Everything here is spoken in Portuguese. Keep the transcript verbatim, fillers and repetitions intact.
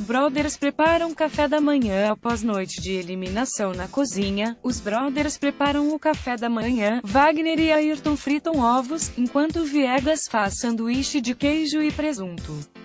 Brothers preparam café da manhã após noite de eliminação na cozinha. Os brothers preparam o café da manhã. Wagner e Ayrton fritam ovos, enquanto Viegas faz sanduíche de queijo e presunto.